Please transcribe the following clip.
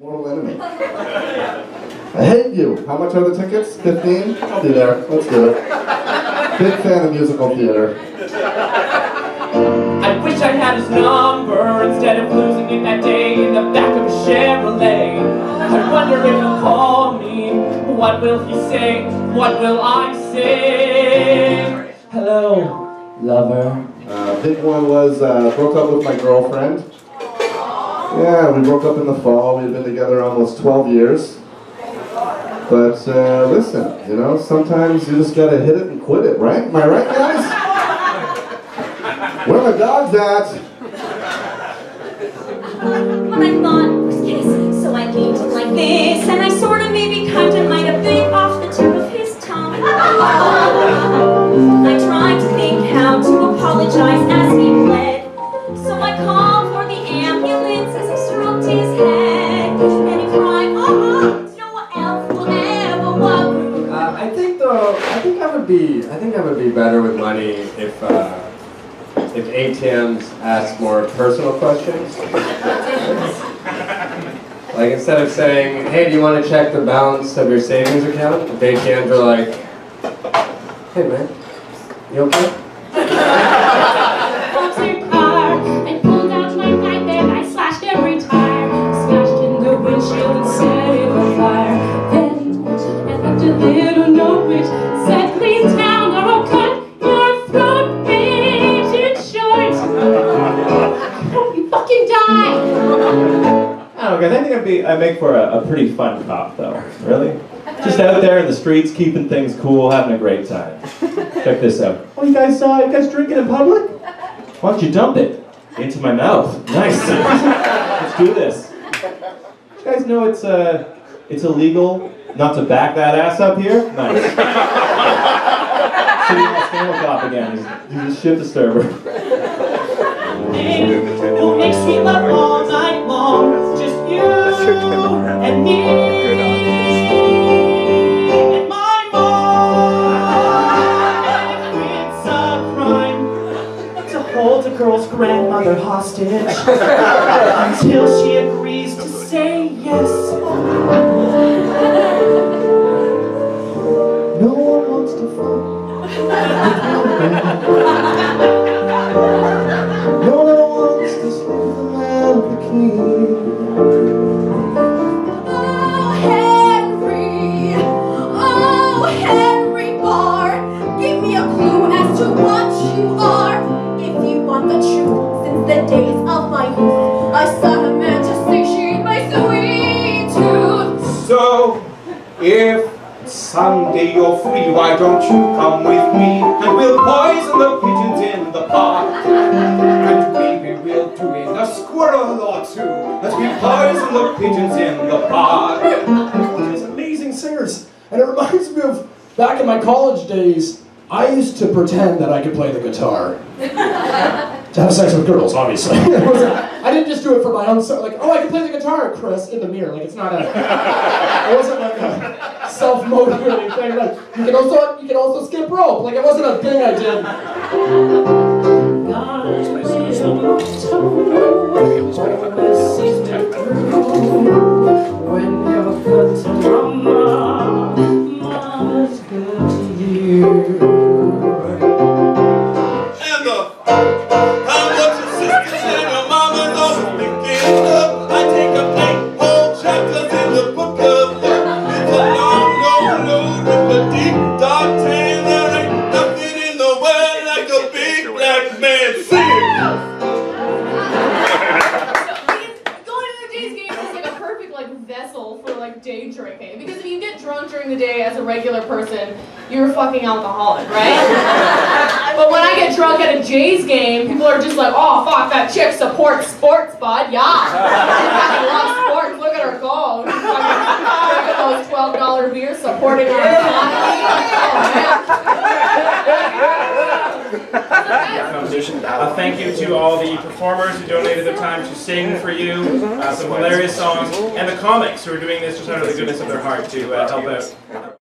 Mortal enemy. I hate you. How much are the tickets? 15? I'll be there. Let's do it. Big fan of musical theater. I wish I had his number instead of losing it that day in the back of a Chevrolet. I wonder if he'll call me. What will he say? What will I say? Hello, lover. Big one was broke up with my girlfriend. Yeah, we broke up in the fall. We've been together almost 12 years. But listen, you know, sometimes you just gotta hit it and quit it, right? Am I right, guys? Where are my dogs at? What I thought was kiss, so I leaned like this, and I sort of maybe kind of might have bit off the tip of his tongue. I tried to think how to apologize as he bled, so I called for the ambulance as I stroked his head, and he cried, "Oh, no elf will ever walk." I think I would be better with money if ATMs ask more personal questions. Like, instead of saying, "Hey, do you want to check the balance of your savings account?" if ATMs are like, "Hey, man, you okay?" I make for a pretty fun cop, though. Really? Just out there in the streets, keeping things cool, having a great time. Check this out. Oh, you guys drinking in public? Why don't you dump it into my mouth? Nice. Let's do this. You guys know it's illegal not to back that ass up here? Nice. So you're a scandal cop again. He's a shit disturber. It makes me love all night long. And me, and my mom, it's a crime to hold a girl's grandmother hostage until she agrees to say yes. No one wants to fall. No one wants to slay the land of the king. If someday you're free, why don't you come with me? And we'll poison the pigeons in the park, and maybe we'll do in a squirrel or two. As we poison the pigeons in the park. These amazing singers, and it reminds me of back in my college days. I used to pretend that I could play the guitar to have sex with girls, obviously. I didn't just do it for my own self, like, oh, I can play the guitar, Chris, in the mirror. Like, it's not it wasn't like a self-motivating thing. Like, you can also skip rope. Like, it wasn't a thing I did. When your foot's on mama's good to you. Alcoholic, right? But when I get drunk at a Jays game, people are just like, "Oh, fuck, that chick supports sports, bud." Yeah. I love sports. Look at her go. Look at those $12 beers supporting her economy. Thank you to all the performers who donated their time to sing for you, some hilarious songs, and the comics who are doing this just out of the goodness of their heart to help out.